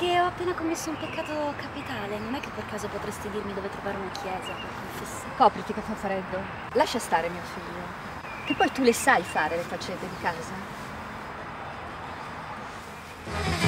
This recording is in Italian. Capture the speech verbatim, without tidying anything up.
che ho appena commesso un peccato capitale. Non è che per caso potresti dirmi dove trovare una chiesa per confessare? Copriti che fa freddo. Lascia stare mio figlio. Che poi tu le sai fare le faccende di casa.